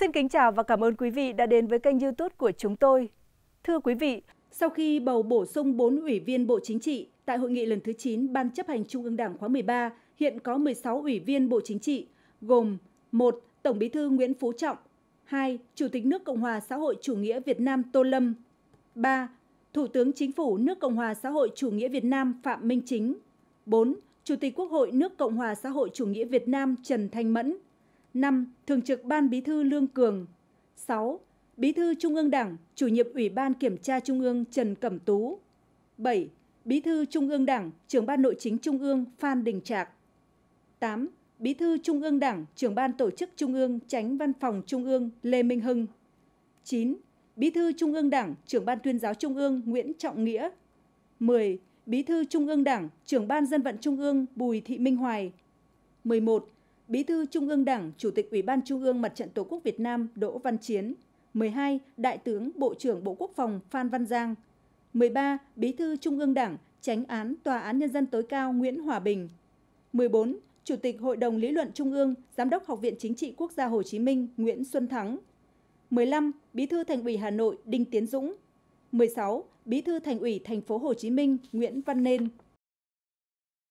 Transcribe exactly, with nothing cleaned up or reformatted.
Xin kính chào và cảm ơn quý vị đã đến với kênh YouTube của chúng tôi. Thưa quý vị, sau khi bầu bổ sung bốn ủy viên Bộ Chính trị, tại hội nghị lần thứ chín Ban chấp hành Trung ương Đảng khóa mười ba, hiện có mười sáu ủy viên Bộ Chính trị, gồm một. Tổng bí thư Nguyễn Phú Trọng, hai. Chủ tịch nước Cộng hòa xã hội chủ nghĩa Việt Nam Tô Lâm, ba. Thủ tướng Chính phủ nước Cộng hòa xã hội chủ nghĩa Việt Nam Phạm Minh Chính, bốn. Chủ tịch Quốc hội nước Cộng hòa xã hội chủ nghĩa Việt Nam Trần Thanh Mẫn, năm. Thường trực Ban bí thư Lương Cường, sáu. Bí thư Trung ương Đảng, Chủ nhiệm Ủy ban Kiểm tra Trung ương Trần Cẩm Tú, bảy. Bí thư Trung ương Đảng, Trưởng ban Nội chính Trung ương Phan Đình Trạc, tám. Bí thư Trung ương Đảng, Trưởng ban Tổ chức Trung ương, Chánh văn phòng Trung ương Lê Minh Hưng, chín. Bí thư Trung ương Đảng, Trưởng ban Tuyên giáo Trung ương Nguyễn Trọng Nghĩa, mười. Bí thư Trung ương Đảng, Trưởng ban Dân vận Trung ương Bùi Thị Minh Hoài, mười một. Bí thư Trung ương Đảng, Chủ tịch Ủy ban Trung ương Mặt trận Tổ quốc Việt Nam Đỗ Văn Chiến, mười hai. Đại tướng Bộ trưởng Bộ Quốc phòng Phan Văn Giang, mười ba. Bí thư Trung ương Đảng, Chánh án Tòa án Nhân dân tối cao Nguyễn Hòa Bình, mười bốn. Chủ tịch Hội đồng Lý luận Trung ương, Giám đốc Học viện Chính trị Quốc gia Hồ Chí Minh Nguyễn Xuân Thắng, mười lăm. Bí thư Thành ủy Hà Nội Đinh Tiến Dũng, mười sáu. Bí thư Thành ủy Thành phố Hồ Chí Minh Nguyễn Văn Nên.